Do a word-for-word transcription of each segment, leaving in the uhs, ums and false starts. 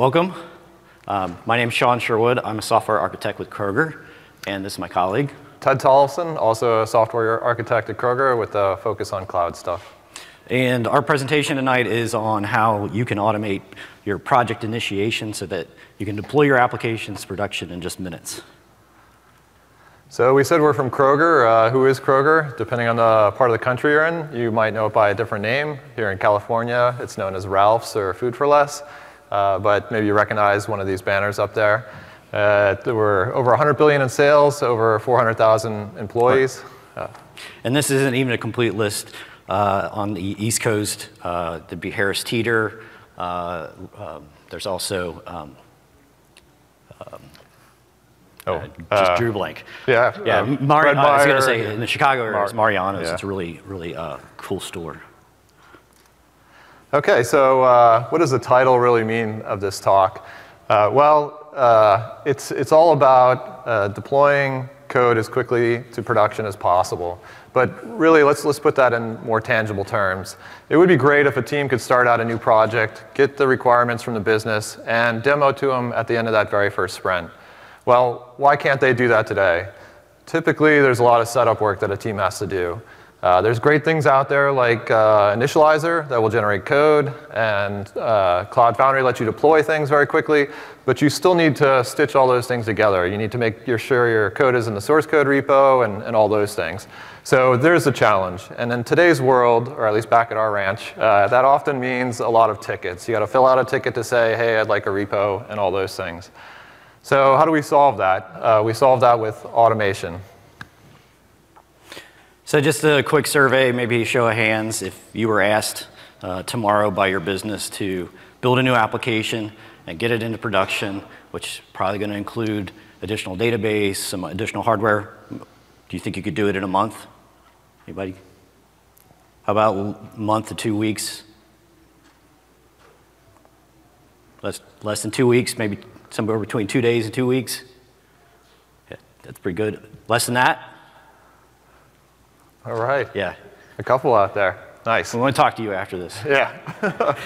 Welcome. Um, my name is Shawn Sherwood. I'm a software architect with Kroger, and this is my colleague. Ted Tollefson, also a software architect at Kroger with a focus on cloud stuff. And our presentation tonight is on how you can automate your project initiation so that you can deploy your applications to production in just minutes. So we said we're from Kroger. Uh, who is Kroger? Depending on the part of the country you're in, you might know it by a different name. Here in California, it's known as Ralph's or Food for Less. Uh, but maybe you recognize one of these banners up there. Uh, there were over one hundred billion in sales, over four hundred thousand employees. Uh, and this isn't even a complete list. Uh, on the East Coast, uh, there'd be Harris Teeter. Uh, um, there's also, um, um, oh, uh, just uh, drew blank. Yeah, yeah. Um, Mari I was going to say in the Chicago area, it's Mariano's. Yeah. It's a really, really uh, cool store. Okay, so uh, what does the title really mean of this talk? Uh, well, uh, it's it's all about uh, deploying code as quickly to production as possible. But really, let's, let's put that in more tangible terms. It would be great if a team could start out a new project, get the requirements from the business, and demo to them at the end of that very first sprint. Well, why can't they do that today? Typically, there's a lot of setup work that a team has to do. Uh, there's great things out there like uh, Initializr that will generate code, and uh, Cloud Foundry lets you deploy things very quickly, but you still need to stitch all those things together. You need to make sure your code is in the source code repo and, and all those things. So there's a challenge. And in today's world, or at least back at our ranch, uh, that often means a lot of tickets. You got to fill out a ticket to say, hey, I'd like a repo, and all those things. So how do we solve that? Uh, we solve that with automation. So just a quick survey, maybe a show of hands. If you were asked uh, tomorrow by your business to build a new application and get it into production, which is probably going to include additional database, some additional hardware, do you think you could do it in a month? Anybody? How about a month to two weeks? Less, less than two weeks, maybe somewhere between two days and two weeks. Yeah, that's pretty good. Less than that? All right. Yeah. A couple out there. Nice. We want to talk to you after this. Yeah.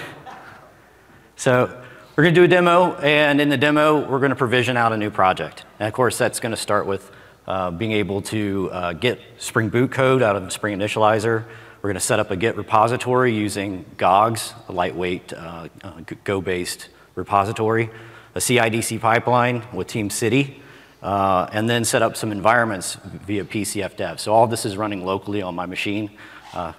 So we're going to do a demo, and in the demo, we're going to provision out a new project. And of course, that's going to start with uh, being able to uh, get Spring Boot code out of Spring Initializr. We're going to set up a Git repository using Gogs, a lightweight uh, uh, Go-based repository, a C I D C pipeline with TeamCity. Uh, and then set up some environments via P C F dev. So all of this is running locally on my machine. Uh,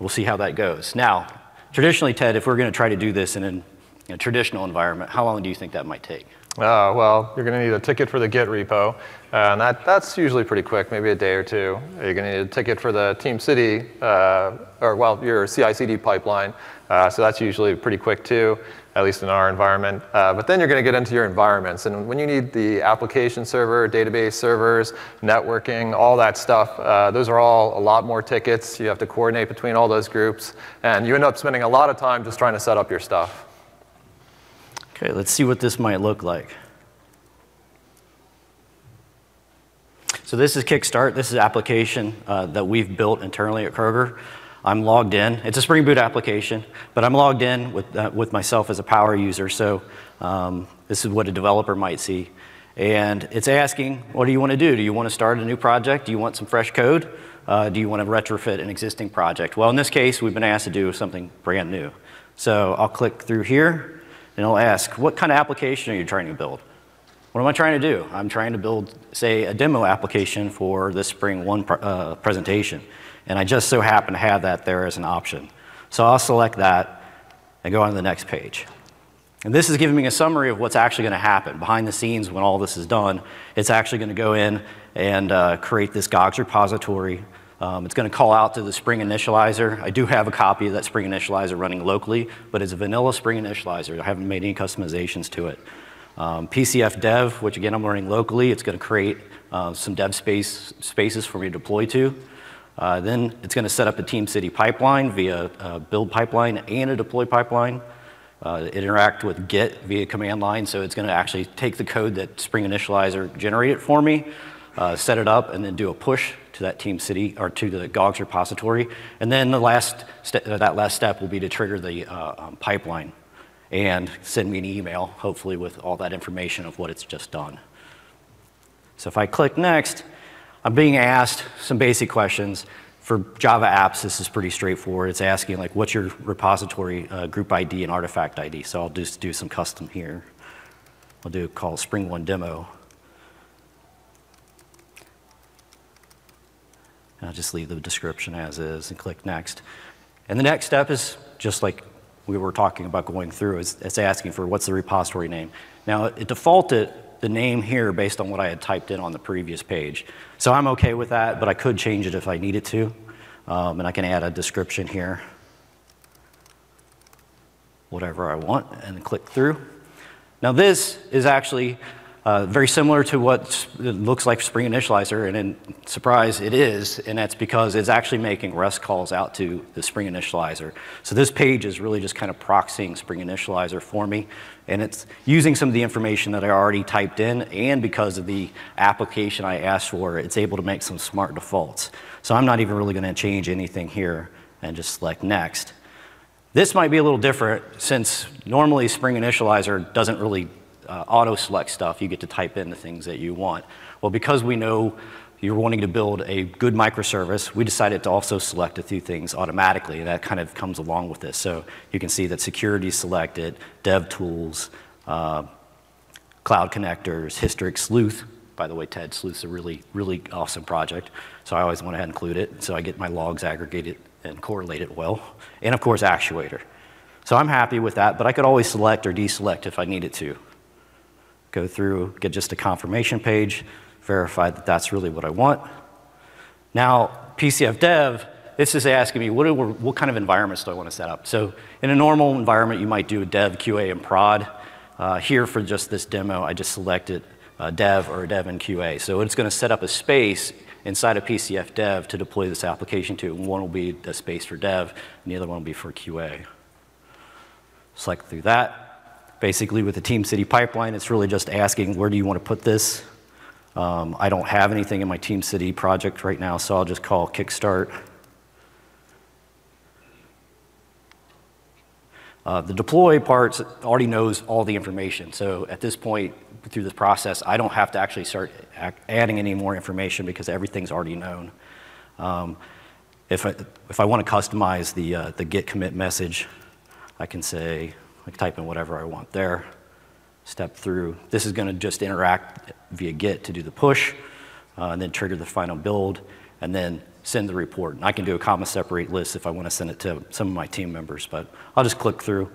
we'll see how that goes. Now, traditionally, Ted, if we're going to try to do this in, an, in a traditional environment, how long do you think that might take? Uh, well, you're going to need a ticket for the Git repo. Uh, and that, that's usually pretty quick, maybe a day or two. You're going to need a ticket for the TeamCity, uh, or well, your C I C D pipeline. Uh, so that's usually pretty quick, too, at least in our environment. Uh, but then you're going to get into your environments. And when you need the application server, database servers, networking, all that stuff, uh, those are all a lot more tickets. You have to coordinate between all those groups. And you end up spending a lot of time just trying to set up your stuff. OK, let's see what this might look like. So this is Kickstart. This is an application uh, that we've built internally at Kroger. I'm logged in. It's a Spring Boot application, but I'm logged in with, uh, with myself as a power user, so um, this is what a developer might see. And it's asking, what do you want to do? Do you want to start a new project? Do you want some fresh code? Uh, do you want to retrofit an existing project? Well, in this case, we've been asked to do something brand new. So I'll click through here, and it'll ask, what kind of application are you trying to build? What am I trying to do? I'm trying to build, say, a demo application for this Spring One pr uh, presentation. And I just so happen to have that there as an option. So I'll select that and go on to the next page. And this is giving me a summary of what's actually going to happen. Behind the scenes, when all this is done, it's actually going to go in and uh, create this Gogs repository. Um, it's going to call out to the Spring Initializr. I do have a copy of that Spring Initializr running locally, but it's a vanilla Spring Initializr. I haven't made any customizations to it. Um, P C F dev, which again I'm running locally, it's going to create uh, some dev space spaces for me to deploy to. Uh, then it's going to set up a TeamCity pipeline via uh, build pipeline and a deploy pipeline. Uh, interact with Git via command line, so it's going to actually take the code that Spring Initializr generated for me, uh, set it up, and then do a push to that TeamCity or to the Gogs repository. And then the last that last step will be to trigger the uh, um, pipeline. and send me an email, hopefully with all that information of what it's just done. So if I click next, I'm being asked some basic questions. For Java apps, this is pretty straightforward. It's asking, like, what's your repository uh, group I D and artifact I D? So I'll just do some custom here. I'll do a call Spring One demo. And I'll just leave the description as is and click next. And the next step is just like we were talking about going through, is it's asking for what's the repository name. Now, it defaulted the name here based on what I had typed in on the previous page. So I'm okay with that, but I could change it if I needed to. Um, and I can add a description here, whatever I want, and then click through. Now, this is actually Uh, very similar to what it looks like Spring Initializr, and in surprise, it is, and that's because it's actually making REST calls out to the Spring Initializr. So this page is really just kind of proxying Spring Initializr for me, and it's using some of the information that I already typed in, and because of the application I asked for, it's able to make some smart defaults. So I'm not even really going to change anything here, and just select Next. This might be a little different, since normally Spring Initializr doesn't really Uh, auto-select stuff. You get to type in the things that you want. Well, because we know you're wanting to build a good microservice, we decided to also select a few things automatically, and that kind of comes along with this. So you can see that security is selected, dev tools, uh, cloud connectors, historic sleuth. By the way, Ted, sleuth's a really, really awesome project, so I always went ahead and include it, so I get my logs aggregated and correlated well, and of course, actuator. So I'm happy with that, but I could always select or deselect if I needed to. Go through, get just a confirmation page, verify that that's really what I want. Now, P C F dev, this is asking me, what, do, what kind of environments do I want to set up? So in a normal environment, you might do a dev, Q A, and prod. Uh, here for just this demo, I just selected a dev or a dev and Q A. So it's going to set up a space inside of P C F dev to deploy this application to. One will be a space for dev, and the other one will be for Q A. Select through that. Basically, with the TeamCity pipeline, it's really just asking, where do you want to put this? Um, I don't have anything in my TeamCity project right now, so I'll just call Kickstart. Uh, the deploy part already knows all the information. So at this point, through this process, I don't have to actually start adding any more information because everything's already known. Um, if I, if I want to customize the, uh, the Git commit message, I can say, I can type in whatever I want there, step through. This is going to just interact via Git to do the push, uh, and then trigger the final build, and then send the report. And I can do a comma separate list if I want to send it to some of my team members, but I'll just click through.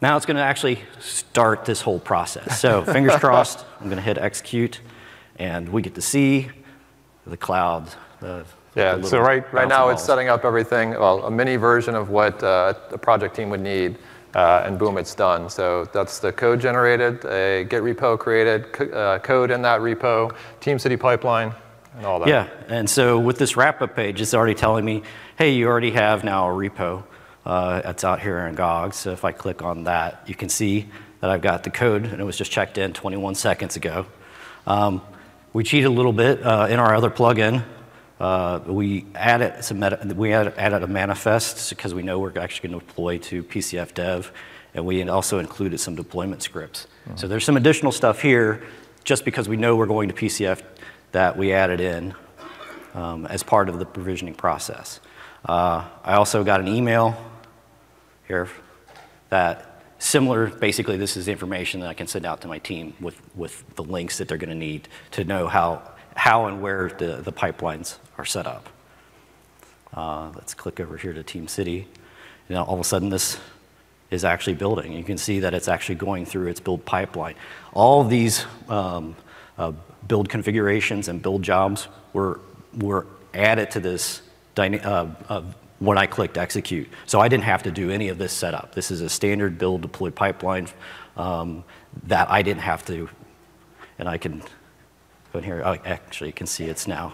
Now it's going to actually start this whole process. So fingers crossed, I'm going to hit execute, and we get to see the cloud. Uh, yeah, so right, right now it's setting up everything, well, a mini version of what uh, a project team would need. Uh, and boom, it's done. So that's the code generated, a Git repo created, co uh, code in that repo, TeamCity pipeline, and all that. Yeah, and so with this wrap-up page, it's already telling me, hey, you already have now a repo uh, that's out here in Gogs. So if I click on that, you can see that I've got the code, and it was just checked in twenty-one seconds ago. Um, we cheated a little bit uh, in our other plugin. Uh, we added some meta we added, added a manifest because we know we're actually going to deploy to P C F dev, and we also included some deployment scripts. Mm-hmm. So there's some additional stuff here, just because we know we're going to P C F, that we added in um, as part of the provisioning process. Uh, I also got an email here that similar. Basically, this is information that I can send out to my team with with the links that they're going to need to know how. how and where the, the pipelines are set up. Uh, let's click over here to TeamCity. Now all of a sudden this is actually building. You can see that it's actually going through its build pipeline. All of these um, uh, build configurations and build jobs were, were added to this dyna uh, uh, when I clicked execute. So I didn't have to do any of this setup. This is a standard build deploy pipeline um, that I didn't have to, and I can in here, I actually can see it's now.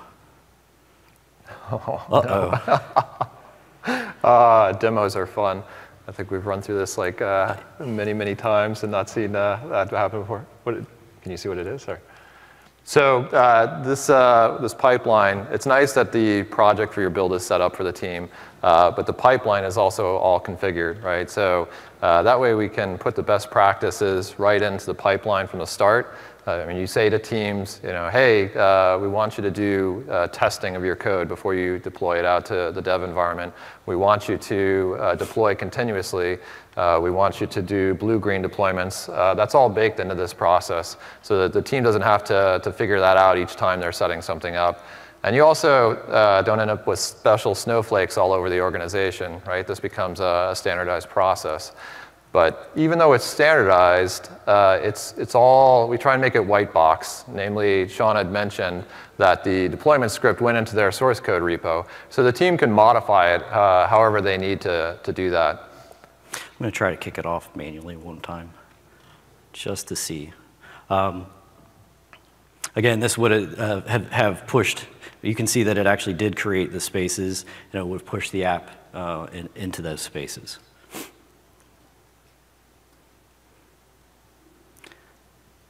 Oh, uh-oh. No. uh, demos are fun. I think we've run through this like uh, many, many times and not seen uh, that happen before. What, can you see what it is? Sorry. So uh, this, uh, this pipeline, it's nice that the project for your build is set up for the team, uh, but the pipeline is also all configured, right? So uh, that way we can put the best practices right into the pipeline from the start. Uh, I mean, you say to teams, you know, hey, uh, we want you to do uh, testing of your code before you deploy it out to the dev environment. We want you to uh, deploy continuously. Uh, we want you to do blue-green deployments. Uh, that's all baked into this process so that the team doesn't have to, to figure that out each time they're setting something up. And you also uh, don't end up with special snowflakes all over the organization, right? This becomes a, a standardized process. But even though it's standardized, uh, it's, it's all, we try and make it white box. Namely, Shawn had mentioned that the deployment script went into their source code repo. So the team can modify it uh, however they need to, to do that. I'm going to try to kick it off manually one time just to see. Um, again, this would uh, have, have pushed, you can see that it actually did create the spaces, and it would push the app uh, in, into those spaces.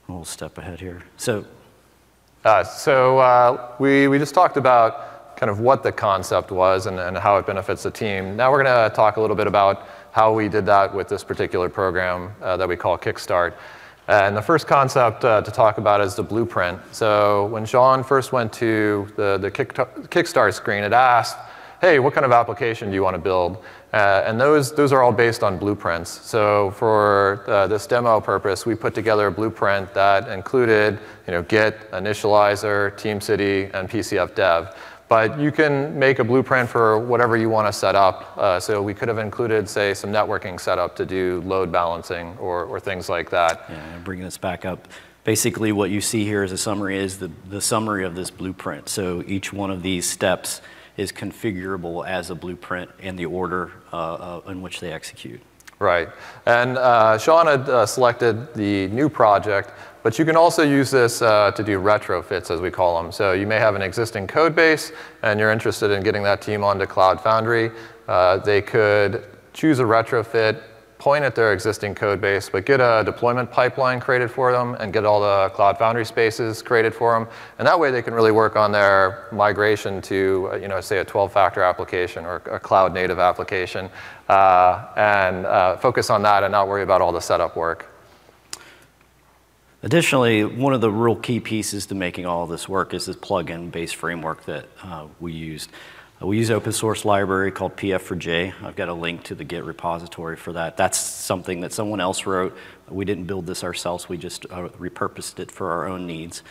We'll step ahead here. So, uh, so uh, we, we just talked about kind of what the concept was and, and how it benefits the team. Now we're going to talk a little bit about how we did that with this particular program uh, that we call Kickstart. And the first concept uh, to talk about is the blueprint. So when Shawn first went to the, the Kickstart screen, it asked, hey, what kind of application do you want to build? Uh, and those, those are all based on blueprints. So for uh, this demo purpose, we put together a blueprint that included you know, Git, Initializr, TeamCity, and P C F dev. But you can make a blueprint for whatever you want to set up. Uh, so we could have included, say, some networking setup to do load balancing or, or things like that. Yeah, bringing this back up. Basically, what you see here as a summary is the, the summary of this blueprint. So each one of these steps is configurable as a blueprint and the order uh, in which they execute. Right. And uh, Shawn had uh, selected the new project, but you can also use this uh, to do retrofits, as we call them. So you may have an existing code base, and you're interested in getting that team onto Cloud Foundry. Uh, they could choose a retrofit, point at their existing code base, but get a deployment pipeline created for them and get all the Cloud Foundry spaces created for them. And that way they can really work on their migration to, you know, say a twelve factor application or a cloud native application uh, and uh, focus on that and not worry about all the setup work. Additionally, one of the real key pieces to making all of this work is this plugin based framework that uh, we used. We use an open source library called P F four J. I've got a link to the Git repository for that. That's something that someone else wrote. We didn't build this ourselves. We just uh, repurposed it for our own needs.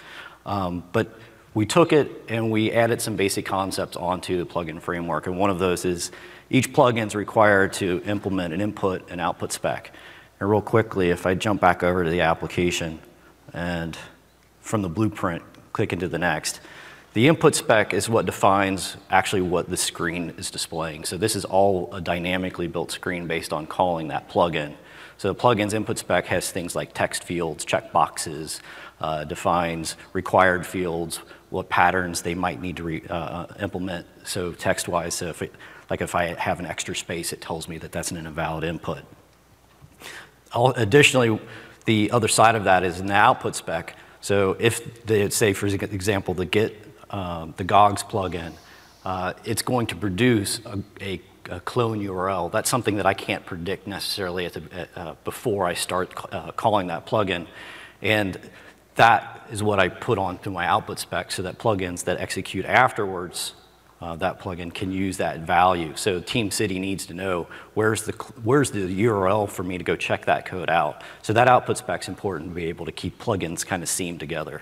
Um, but we took it and we added some basic concepts onto the plugin framework. And one of those is each plugin is required to implement an input and output spec. And real quickly, if I jump back over to the application and from the blueprint, click into the next. The input spec is what defines actually what the screen is displaying. So this is all a dynamically built screen based on calling that plugin. So the plugin's input spec has things like text fields, checkboxes, uh, defines required fields, what patterns they might need to re, uh, implement. So text-wise, so if it, like if I have an extra space, it tells me that that's an invalid input. All, additionally, the other side of that is in the output spec. So if, they, say for example, the Git Um, the Gogs plugin, uh, it's going to produce a, a, a clone U R L. That's something that I can't predict necessarily at the, uh, before I start uh, calling that plugin. And that is what I put onto my output spec so that plugins that execute afterwards, uh, that plugin can use that value. So TeamCity needs to know where's the, where's the U R L for me to go check that code out. So that output spec's important to be able to keep plugins kind of seamed together.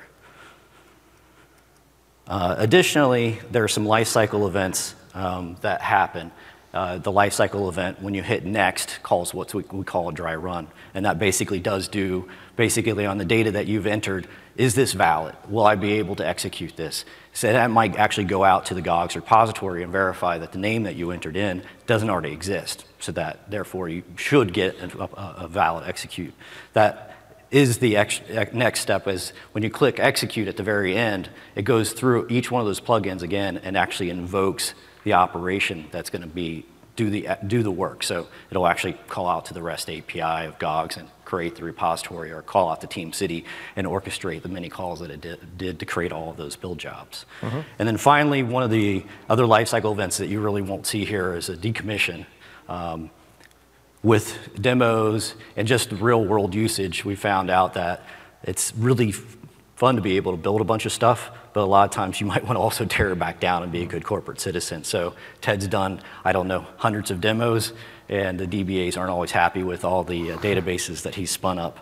Uh, additionally, there are some lifecycle events um, that happen. Uh, the lifecycle event, when you hit next, calls what we, we call a dry run. And that basically does do, basically on the data that you've entered, is this valid? Will I be able to execute this? So that might actually go out to the Gogs repository and verify that the name that you entered in doesn't already exist. So that, therefore, you should get a, a, a valid execute. That is the ex next step is when you click execute at the very end, it goes through each one of those plugins again and actually invokes the operation that's going to be do the do the work. So it'll actually call out to the REST A P I of Gogs and create the repository or call out to TeamCity and orchestrate the many calls that it did, did to create all of those build jobs. Mm-hmm. And then finally, one of the other lifecycle events that you really won't see here is a decommission. Um, with demos and just real world usage, we found out that it's really fun to be able to build a bunch of stuff, but a lot of times you might want to also tear it back down and be a good corporate citizen. So Ted's done, I don't know, hundreds of demos, and the D B As aren't always happy with all the uh, databases that he's spun up.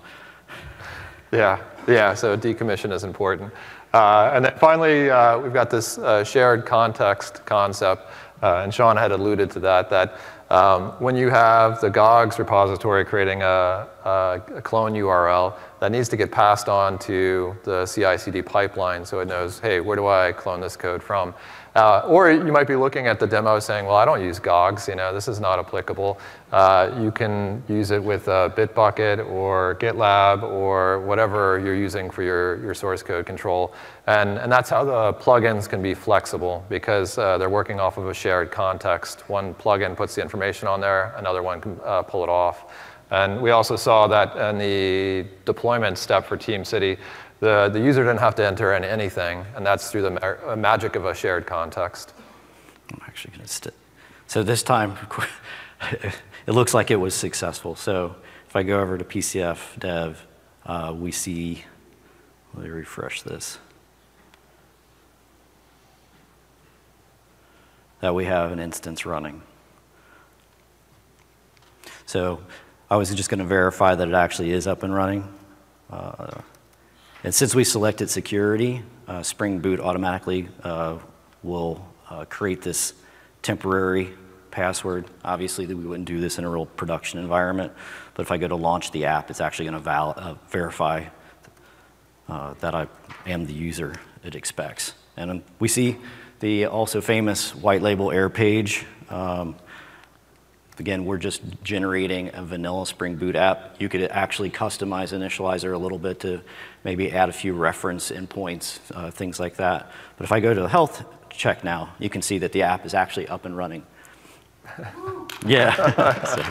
Yeah, yeah, so decommission is important. Uh, and then finally, uh, we've got this uh, shared context concept, uh, and Shawn had alluded to that, that Um, when you have the Gogs repository creating a, a, a clone U R L, that needs to get passed on to the C I C D pipeline so it knows, hey, where do I clone this code from? Uh, or you might be looking at the demo saying, well, I don't use Gogs, you know, this is not applicable. Uh, you can use it with uh, Bitbucket or GitLab or whatever you're using for your, your source code control. And, and that's how the plugins can be flexible, because uh, they're working off of a shared context. One plugin puts the information on there, another one can uh, pull it off. And we also saw that in the deployment step for TeamCity, the, the user didn't have to enter in anything, and that's through the ma magic of a shared context. I'm actually going to st so this time, it looks like it was successful. So if I go over to P C F dev, uh, we see, let me refresh this, that we have an instance running. So I was just going to verify that it actually is up and running. Uh, and since we selected security, uh, Spring Boot automatically uh, will uh, create this temporary password. Obviously, we wouldn't do this in a real production environment. But if I go to launch the app, it's actually going to uh, verify uh, that I am the user it expects. And um, we see the also famous white label error page. Um, Again, we're just generating a vanilla Spring Boot app. You could actually customize Initializr a little bit to maybe add a few reference endpoints, uh, things like that. But if I go to the health check now, you can see that the app is actually up and running. Yeah. So.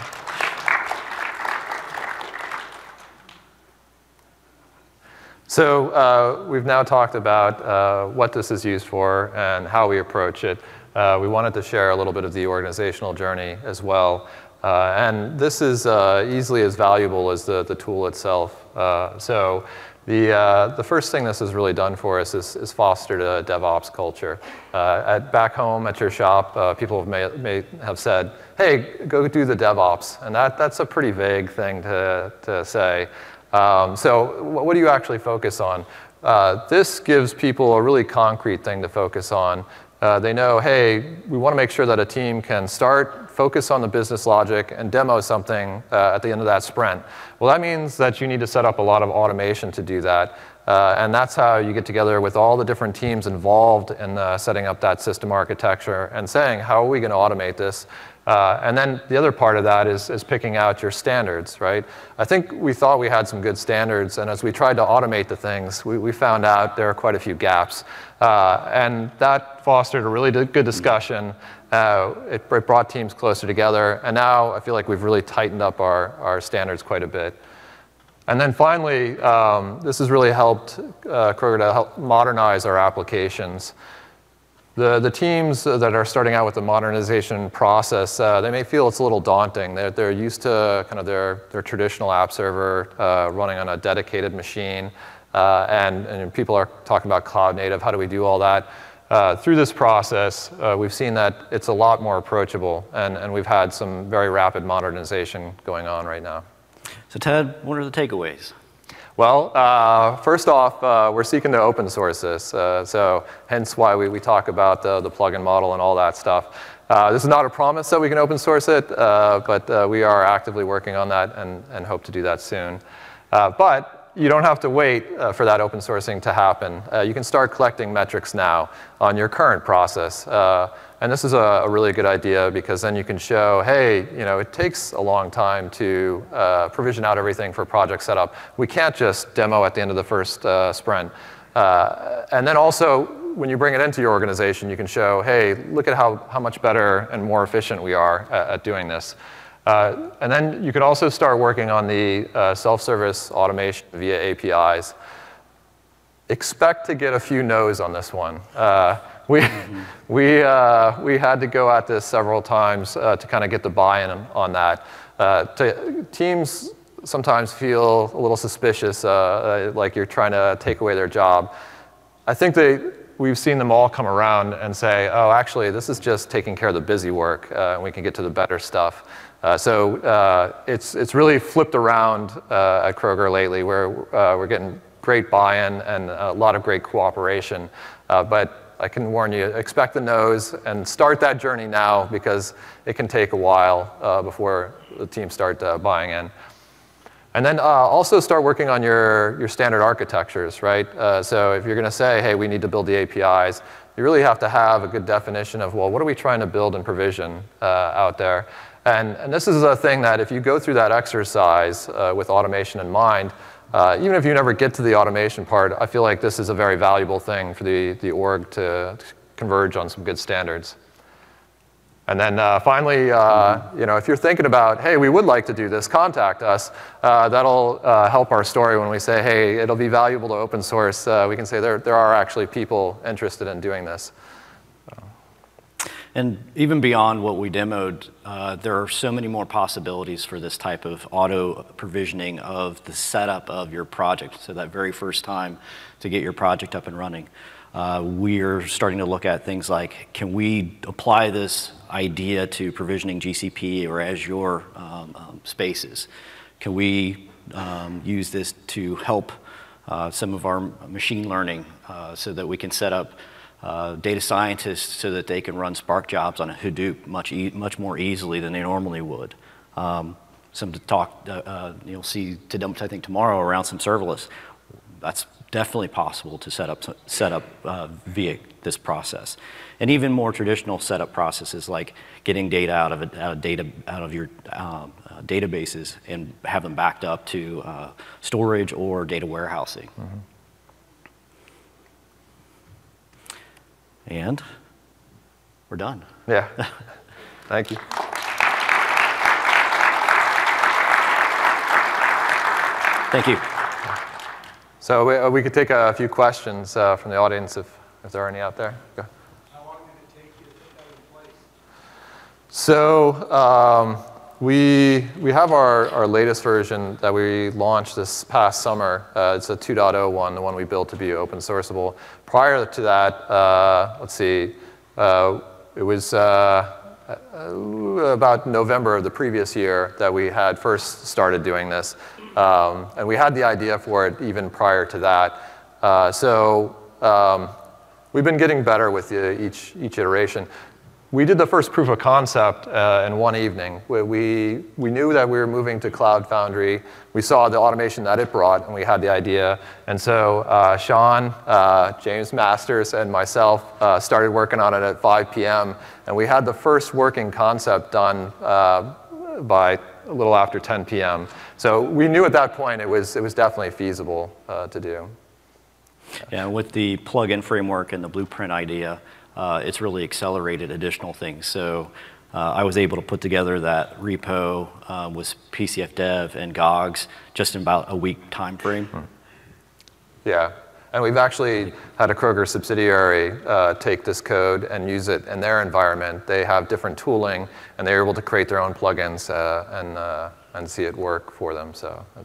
so uh, we've now talked about uh, what this is used for and how we approach it. Uh, we wanted to share a little bit of the organizational journey as well. Uh, and this is uh, easily as valuable as the, the tool itself. Uh, so the, uh, the first thing this has really done for us is, is fostered a DevOps culture. Uh, at, back home at your shop, uh, people have may, may have said, hey, go do the DevOps. And that, that's a pretty vague thing to, to say. Um, so what do you actually focus on? Uh, this gives people a really concrete thing to focus on. Uh, they know, hey, we want to make sure that a team can start, focus on the business logic, and demo something uh, at the end of that sprint. Well, that means that you need to set up a lot of automation to do that. Uh, and that's how you get together with all the different teams involved in uh, setting up that system architecture and saying, how are we going to automate this? Uh, and then the other part of that is, is picking out your standards, right? I think we thought we had some good standards, and as we tried to automate the things, we, we found out there are quite a few gaps. Uh, and that fostered a really good discussion. Uh, it, it brought teams closer together, and now I feel like we've really tightened up our, our standards quite a bit. And then finally, um, this has really helped uh, Kroger to help modernize our applications. The, the teams that are starting out with the modernization process, uh, they may feel it's a little daunting. They're, they're used to kind of their, their traditional app server uh, running on a dedicated machine. Uh, and, and people are talking about cloud native. How do we do all that? Uh, through this process, uh, we've seen that it's a lot more approachable. And, and we've had some very rapid modernization going on right now. So Ted, what are the takeaways? Well, uh, first off, uh, we're seeking to open source this, uh, so hence why we, we talk about the, the plugin model and all that stuff. Uh, this is not a promise that we can open source it, uh, but uh, we are actively working on that and, and hope to do that soon. Uh, but you don't have to wait uh, for that open sourcing to happen. Uh, you can start collecting metrics now on your current process. Uh, and this is a, a really good idea because then you can show, hey, you know, it takes a long time to uh, provision out everything for project setup. We can't just demo at the end of the first uh, sprint. Uh, and then also, when you bring it into your organization, you can show, hey, look at how, how much better and more efficient we are at, at doing this. Uh, and then you could also start working on the uh, self-service automation via A P Is. Expect to get a few no's on this one. Uh, we mm-hmm. we, uh, we had to go at this several times uh, to kind of get the buy-in on that. Uh, to, teams sometimes feel a little suspicious, uh, like you're trying to take away their job. I think they, we've seen them all come around and say, oh, actually, this is just taking care of the busy work, uh, and we can get to the better stuff. Uh, so uh, it's, it's really flipped around uh, at Kroger lately, where uh, we're getting great buy-in and a lot of great cooperation. Uh, but I can warn you, expect the no's and start that journey now, because it can take a while uh, before the teams start uh, buying in. And then uh, also start working on your, your standard architectures, right? Uh, so if you're going to say, hey, we need to build the A P Is, you really have to have a good definition of, well, what are we trying to build and provision uh, out there? And, and this is a thing that if you go through that exercise uh, with automation in mind, uh, even if you never get to the automation part, I feel like this is a very valuable thing for the, the org to converge on some good standards. And then uh, finally, uh, you know, if you're thinking about, hey, we would like to do this, contact us. Uh, that'll uh, help our story when we say, hey, it'll be valuable to open source. Uh, we can say there, there are actually people interested in doing this. And even beyond what we demoed, uh, there are so many more possibilities for this type of auto provisioning of the setup of your project. So that very first time to get your project up and running. Uh, we're starting to look at things like, can we apply this idea to provisioning G C P or Azure um, um, spaces? Can we um, use this to help uh, some of our machine learning uh, so that we can set up uh, data scientists so that they can run Spark jobs on a Hadoop much, e much more easily than they normally would? Um, some to talk, uh, uh, you'll see, to, I think tomorrow, around some serverless. That's definitely possible to set up, set up uh, via this process, and even more traditional setup processes like getting data out of, a, out of data out of your um, uh, databases and have them backed up to uh, storage or data warehousing. Mm-hmm. And we're done. Yeah. Thank you. Thank you. So we, we could take a few questions uh, from the audience if, if there are any out there. Go. How long did it take you to put that in place? So um, we, we have our, our latest version that we launched this past summer. Uh, it's a two point oh one, the one we built to be open sourceable. Prior to that, uh, let's see, uh, it was uh, about November of the previous year that we had first started doing this. Um, and we had the idea for it even prior to that. Uh, so um, we've been getting better with the, each, each iteration. We did the first proof of concept uh, in one evening. We, we, we knew that we were moving to Cloud Foundry. We saw the automation that it brought, and we had the idea. And so uh, Shawn, uh, James Masters, and myself uh, started working on it at five P M And we had the first working concept done uh, by a little after ten P M So we knew at that point it was, it was definitely feasible uh, to do. Yeah, with the plug-in framework and the blueprint idea, uh, it's really accelerated additional things. So uh, I was able to put together that repo uh, with P C F dev and Gogs just in about a week time frame. Hmm. Yeah, and we've actually had a Kroger subsidiary uh, take this code and use it in their environment. They have different tooling, and they're able to create their own plugins uh, and uh, and see it work for them. So that,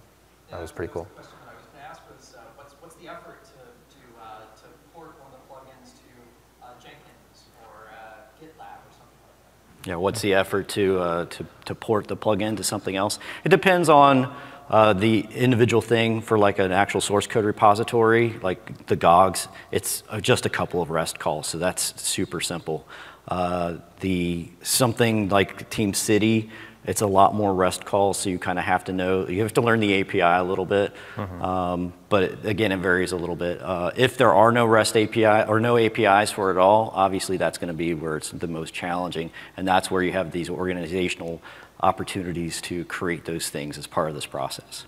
that was pretty cool. The question I was going to ask was, uh, what's, what's the effort to, to, uh, to port one of the plugins to uh, Jenkins or uh, GitLab or something like that? Yeah, what's the effort to, uh, to, to port the plugin to something else? It depends on uh, the individual thing. For like an actual source code repository, like the Gogs, it's just a couple of REST calls, so that's super simple. Uh, the, something like TeamCity, it's a lot more REST calls, so you kind of have to know, you have to learn the A P I a little bit. Mm-hmm. um, but it, again, it varies a little bit. Uh, if there are no REST A P I or no A P Is for it all, obviously that's going to be where it's the most challenging, and that's where you have these organizational opportunities to create those things as part of this process.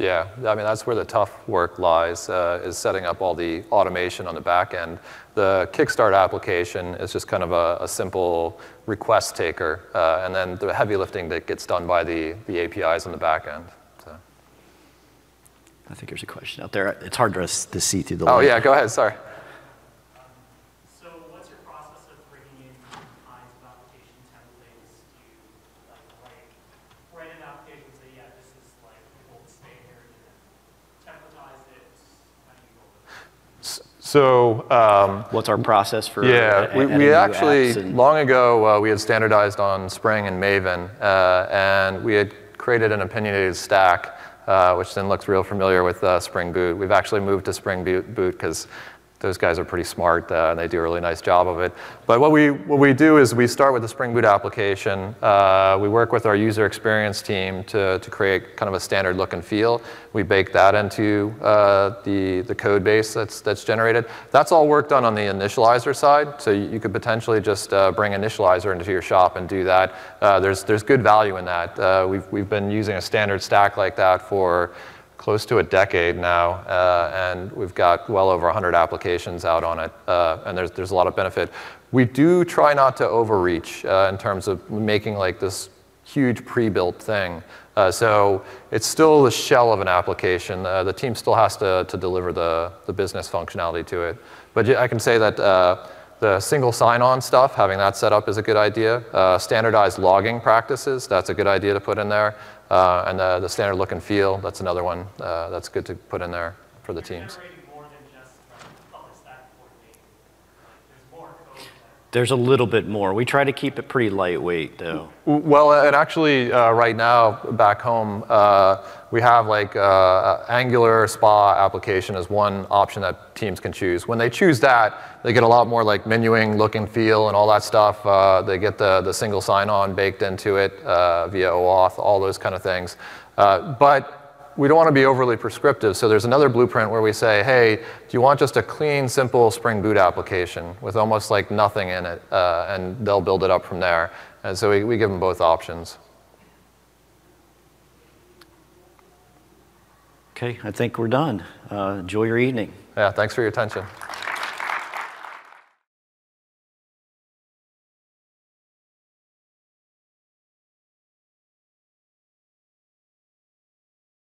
Yeah, I mean, that's where the tough work lies, uh, is setting up all the automation on the back end. The Kickstart application is just kind of a, a simple request taker, uh, and then the heavy lifting that gets done by the, the A P Is on the back end. So. I think there's a question out there. It's hard for us to see through the light. Oh, yeah, go ahead, sorry. So um, what's our process for? Yeah, a, a, we, we actually, and... long ago, uh, we had standardized on Spring and Maven, uh, and we had created an opinionated stack, uh, which then looks real familiar with uh, Spring Boot. We've actually moved to Spring Boot because those guys are pretty smart, uh, and they do a really nice job of it. But what we, what we do is we start with the Spring Boot application. Uh, we work with our user experience team to, to create kind of a standard look and feel. We bake that into uh, the, the code base that's, that's generated. That's all work done on the Initializr side, so you could potentially just uh, bring Initializr into your shop and do that. Uh, there's, there's good value in that. Uh, we've, we've been using a standard stack like that for close to a decade now, uh, and we've got well over one hundred applications out on it, uh, and there's, there's a lot of benefit. We do try not to overreach uh, in terms of making like this huge pre-built thing. Uh, so it's still the shell of an application. Uh, the team still has to, to deliver the, the business functionality to it. But I can say that uh, the single sign-on stuff, having that set up is a good idea. Uh, standardized logging practices, that's a good idea to put in there. Uh, and the, the standard look and feel, that's another one uh, that's good to put in there for the teams. There's a little bit more. We try to keep it pretty lightweight, though. Well, and actually, uh, right now, back home, uh, we have like uh, Angular Spa application as one option that teams can choose. When they choose that, they get a lot more like menuing, look and feel, and all that stuff. Uh, they get the, the single sign-on baked into it uh, via OAuth, all those kind of things. Uh, but we don't want to be overly prescriptive, so there's another blueprint where we say, hey, do you want just a clean, simple Spring Boot application with almost like nothing in it, uh, and they'll build it up from there. And so we, we give them both options. Okay, I think we're done. Uh, enjoy your evening. Yeah, thanks for your attention.